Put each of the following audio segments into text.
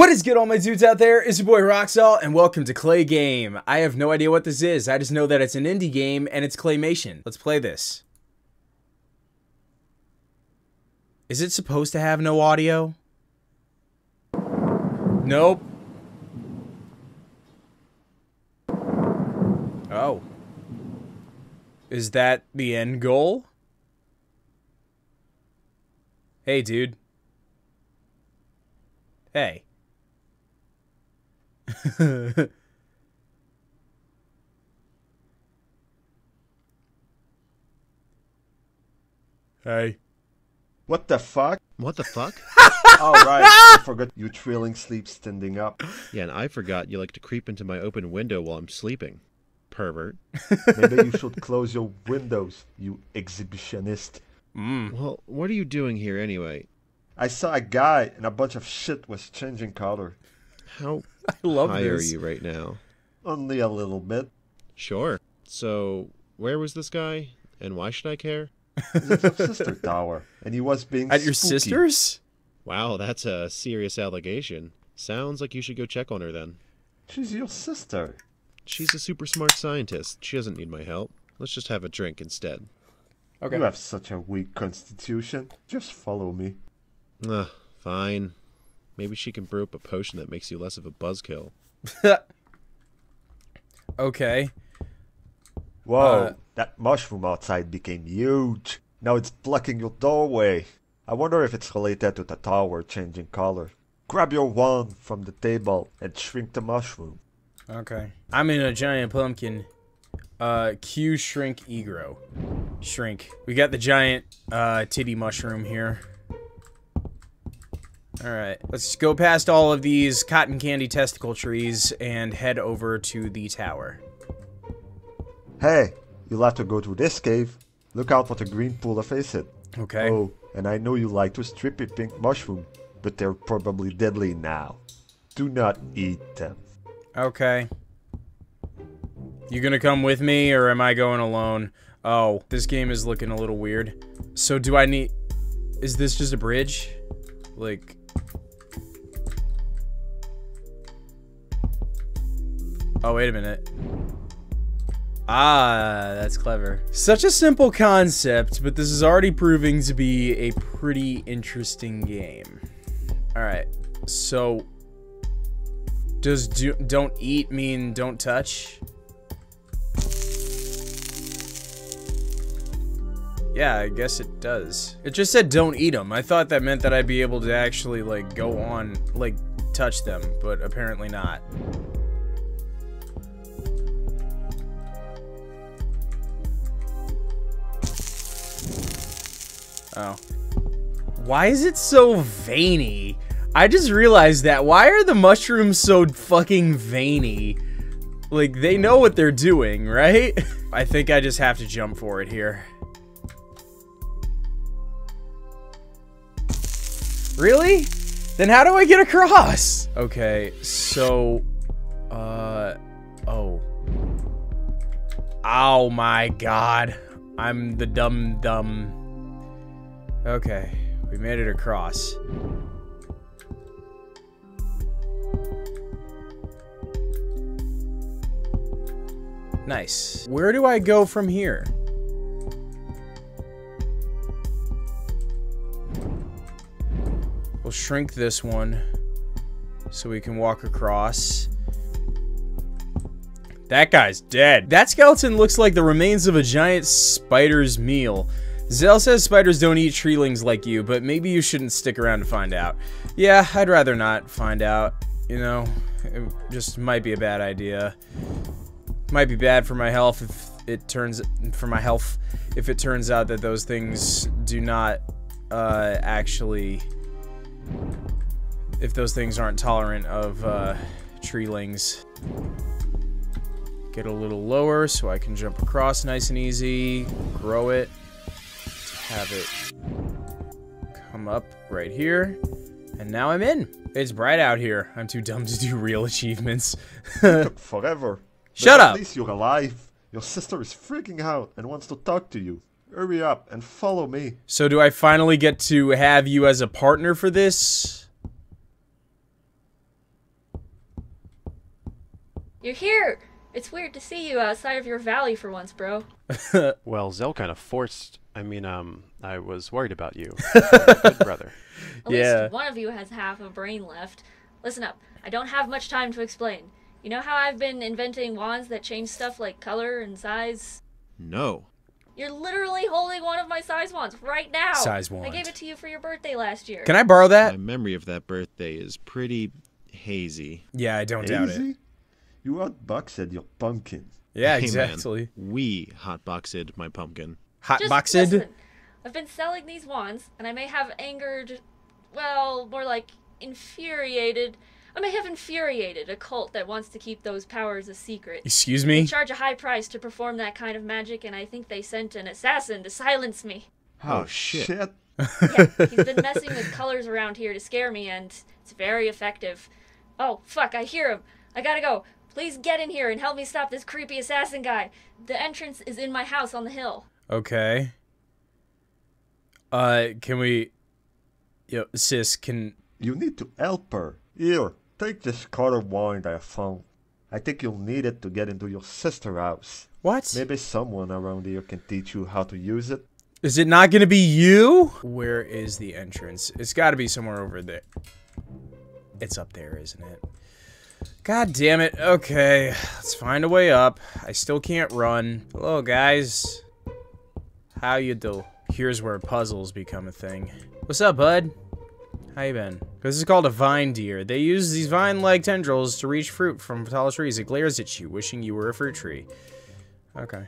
What is good, all my dudes out there? It's your boy Roxalt, and welcome to Clay Game. I have no idea what this is. I just know that it's an indie game, and it's Claymation. Let's play this. Is it supposed to have no audio? Nope. Oh. Is that the end goal? Hey, dude. Hey. Hey. What the fuck? What the fuck? Oh, right. I forgot you trailing sleep standing up. Yeah, and I forgot you like to creep into my open window while I'm sleeping. Pervert. Maybe you should close your windows, you exhibitionist. Mm. Well, what are you doing here anyway? I saw a guy and a bunch of shit was changing color. How high are you right now? Only a little bit. Sure. So, where was this guy? And why should I care? It's your sister tower. And he was being at spooky. Your sister's? Wow, that's a serious allegation. Sounds like you should go check on her then. She's your sister. She's a super smart scientist. She doesn't need my help. Let's just have a drink instead. Okay. You have such a weak constitution. Just follow me. Ugh, fine. Maybe she can brew up a potion that makes you less of a buzzkill. Okay. Whoa, that mushroom outside became huge. Now it's blocking your doorway. I wonder if it's related to the tower changing color. Grab your wand from the table and shrink the mushroom. Okay. I'm in a giant pumpkin. Q shrink egro. Shrink. We got the giant titty mushroom here. Alright, let's go past all of these cotton candy testicle trees and head over to the tower. Hey, you'll have to go through this cave. Look out for the green pool of acid. Okay. Oh, and I know you like those trippy pink mushroom, but they're probably deadly now. Do not eat them. Okay. You gonna come with me, or am I going alone? Oh, this game is looking a little weird. So do I need... Is this just a bridge? Like... Oh, wait a minute. Ah, that's clever. Such a simple concept, but this is already proving to be a pretty interesting game. Alright, so... Does don't eat mean don't touch? Yeah, I guess it does. It just said don't eat them. I thought that meant that I'd be able to actually, like, go on, like, touch them, but apparently not. Oh. Why is it so veiny? I just realized that. Why are the mushrooms so fucking veiny? Like, they know what they're doing, right? I think I just have to jump for it here. Really? Then how do I get across? Okay, so... Oh. Oh my god. I'm the dumb. Okay, we made it across. Nice. Where do I go from here? We'll shrink this one so we can walk across. That guy's dead. That skeleton looks like the remains of a giant spider's meal. Zell says spiders don't eat treelings like you, but maybe you shouldn't stick around to find out. Yeah, I'd rather not find out. You know, it just might be a bad idea. Might be bad for my health if it turns out that those things do not actually. If those things aren't tolerant of treelings. Get a little lower so I can jump across nice and easy. Grow it. Have it come up right here. And now I'm in. It's bright out here. I'm too dumb to do real achievements. It took forever. Shut up! At least you're alive. Your sister is freaking out and wants to talk to you. Hurry up and follow me. So do I finally get to have you as a partner for this? You're here! It's weird to see you outside of your valley for once, bro. Well, Zell kind of forced... I mean, I was worried about you. Good brother. At least one of you has half a brain left. Listen up. I don't have much time to explain. You know how I've been inventing wands that change stuff like color and size? No. You're literally holding one of my size wands right now. Size wand. I gave it to you for your birthday last year. Can I borrow that? My memory of that birthday is pretty hazy. Yeah, I don't doubt it. You hotboxed your pumpkin. Yeah, exactly. Hey man, we hotboxed my pumpkin. Hotboxed? Listen, I've been selling these wands, and I may have angered, well, more like infuriated. I may have infuriated a cult that wants to keep those powers a secret. Excuse me? They charge a high price to perform that kind of magic, and I think they sent an assassin to silence me. Oh, shit. Yeah, he's been messing with colors around here to scare me, and it's very effective. Oh, fuck, I hear him. I gotta go. Please get in here and help me stop this creepy assassin guy. The entrance is in my house on the hill. Okay. Can we... Yo, sis, can... You need to help her. Here, take this color wand I found. I think you'll need it to get into your sister's house. What? Maybe someone around here can teach you how to use it. Is it not gonna be you? Where is the entrance? It's gotta be somewhere over there. It's up there, isn't it? God damn it. Okay, let's find a way up. I still can't run. Hello, guys. How you do? Here's where puzzles become a thing. What's up, bud? How you been? This is called a vine deer. They use these vine-like tendrils to reach fruit from tall trees. It glares at you, wishing you were a fruit tree. Okay.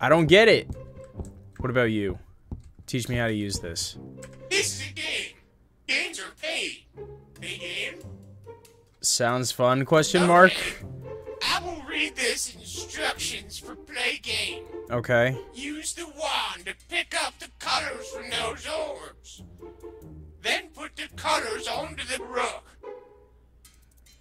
I don't get it. What about you? Teach me how to use this. It's the game. Games are paid. The game? Sounds fun, question mark? I will read this instructions for Play Game. Okay. Use the wand to pick up the colors from those orbs. Then put the colors onto the rook.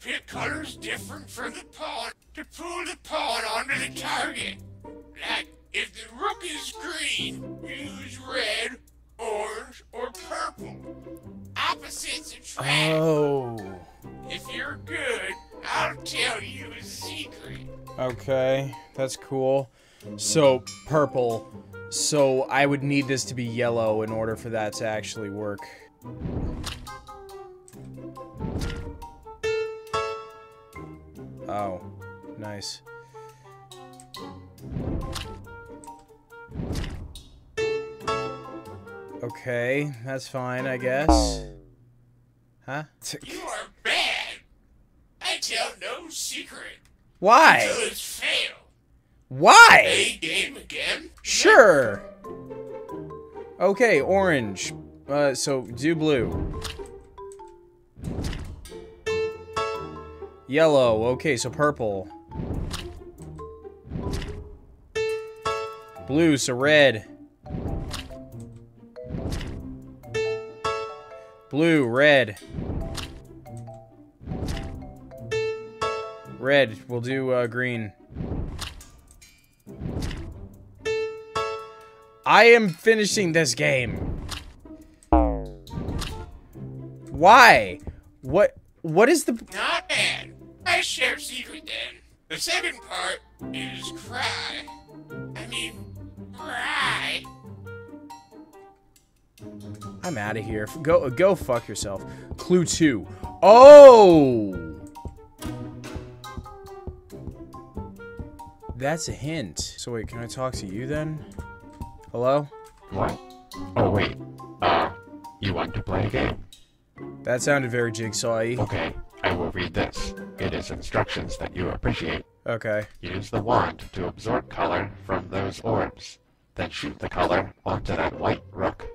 Pick colors different from the pawn to pull the pawn onto the target. Like, if the rook is green, use red, orange, or purple. Opposites attract. Oh. If you're good, I'll tell you a secret. Okay, that's cool. So, purple. So, I would need this to be yellow in order for that to actually work. Oh, nice. Okay, that's fine, I guess. Huh? You are bad! I tell no secret. Why? Until it's failed. Why? Play game again? Sure. Okay, orange. So do blue. Yellow. Okay, so purple. Blue, so red. Blue, red. Red. We'll do green. I am finishing this game. Why? What is the... Not bad. I share secret then. The second part is cry. I mean, cry. I'm out of here. Go fuck yourself. Clue 2. Oh! That's a hint. So wait, can I talk to you then? Hello? What? Oh wait. You want to play a game? That sounded very jigsaw-y. Okay, I will read this. It is instructions that you appreciate. Okay. Use the wand to absorb color from those orbs. Then shoot the color onto that white rook.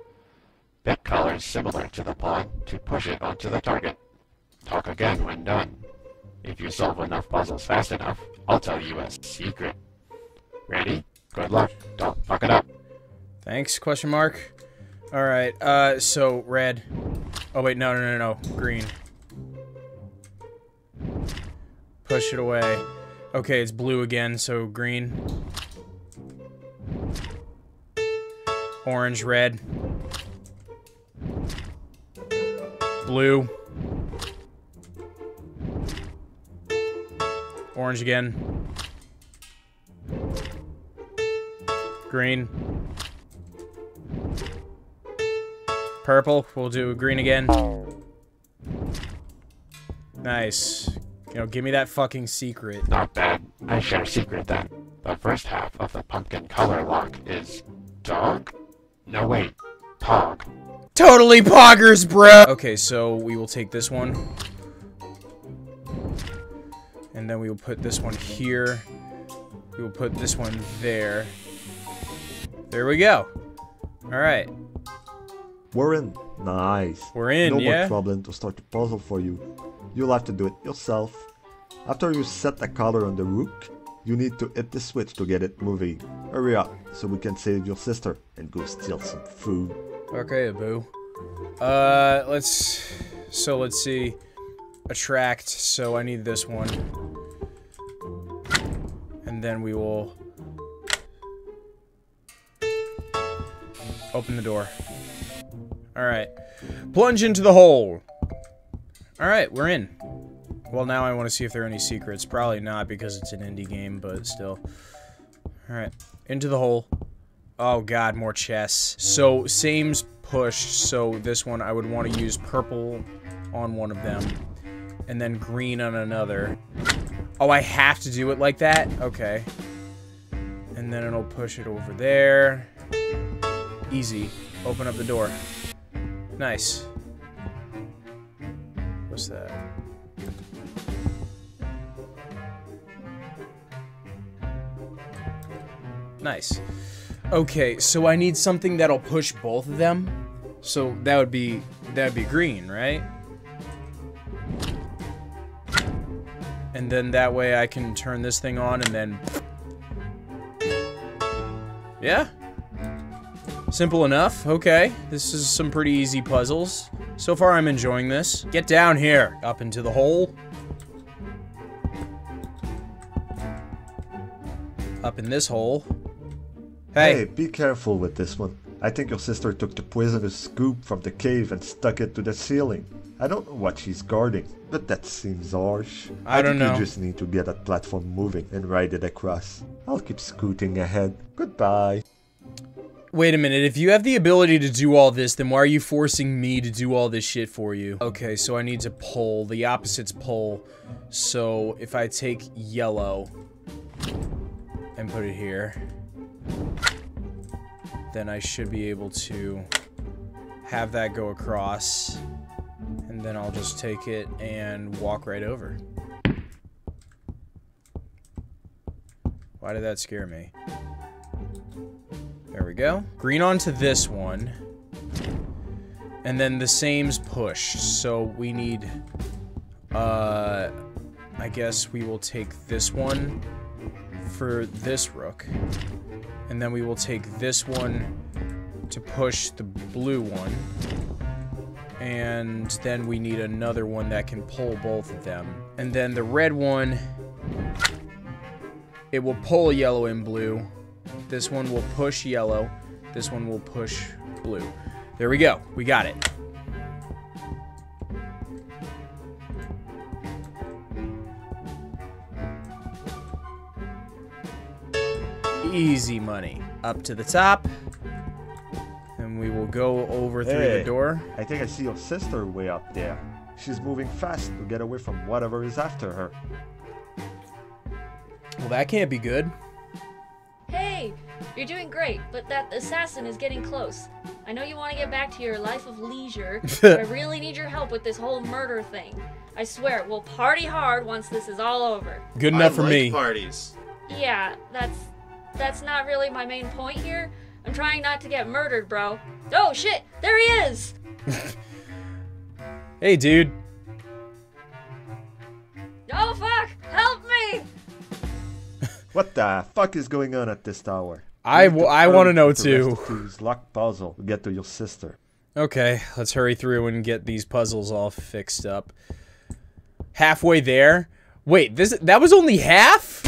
Pick colors similar to the pawn to push it onto the target. Talk again when done. If you solve enough puzzles fast enough, I'll tell you a secret. Ready? Good luck. Don't fuck it up. Thanks, question mark. Alright, so red. Oh wait, no, green. Push it away. Okay, it's blue again, so green. Orange, red. Blue. Orange again. Green. Purple. We'll do green again. Nice. You know, give me that fucking secret. Not bad. I share a secret then. The first half of the pumpkin color lock is... dog? No, wait. Pog. Totally poggers, bro! Okay, so we will take this one. And then we will put this one here. We will put this one there. There we go. Alright. We're in. Nice. We're in, no more problem to start the puzzle for you. You'll have to do it yourself. After you set the color on the rook, you need to hit the switch to get it moving. Hurry up, so we can save your sister and go steal some food. Okay, boo. Let's see. Attract, so I need this one. And then we will... open the door. Alright. Plunge into the hole! Alright, we're in. Well, now I want to see if there are any secrets. Probably not, because it's an indie game, but still. Alright. Into the hole. Oh god, more chests. So, same's pushed, so this one I would want to use purple on one of them. And then green on another. Oh, I have to do it like that? Okay. And then it'll push it over there. Easy. Open up the door. Nice. What's that? Nice. Okay, so I need something that'll push both of them. So that would be green, right? And then that way I can turn this thing on and then... yeah? Simple enough. Okay. This is some pretty easy puzzles. So far, I'm enjoying this. Get down here. Up into the hole. Up in this hole. Hey. Hey, be careful with this one. I think your sister took the poisonous scoop from the cave and stuck it to the ceiling. I don't know what she's guarding, but that seems harsh. I don't know. You just need to get that platform moving and ride it across. I'll keep scooting ahead. Goodbye. Wait a minute, if you have the ability to do all this, then why are you forcing me to do all this shit for you? Okay, so I need to pull. The opposites pull. So, if I take yellow and put it here, then I should be able to have that go across. And then I'll just take it and walk right over. Why did that scare me? There we go. Green onto this one. And then the same's pushed. So we need... I guess we will take this one for this rook. And then we will take this one to push the blue one. And then we need another one that can pull both of them. And then the red one... it will pull yellow and blue. This one will push yellow. This one will push blue. There we go. We got it. Easy money. Up to the top. And we will go over through the door. I think I see your sister way up there. She's moving fast to get away from whatever is after her. Well, that can't be good. You're doing great, but that assassin is getting close. I know you want to get back to your life of leisure, but I really need your help with this whole murder thing. I swear, we'll party hard once this is all over. Good enough for me. Parties. Yeah, that's not really my main point here. I'm trying not to get murdered, bro. Oh, shit! There he is! Hey, dude. Oh, fuck! Help me! What the fuck is going on at this tower? I want to know too. Lock puzzle to get to your sister. Okay, let's hurry through and get these puzzles all fixed up. Halfway there? Wait, that was only half?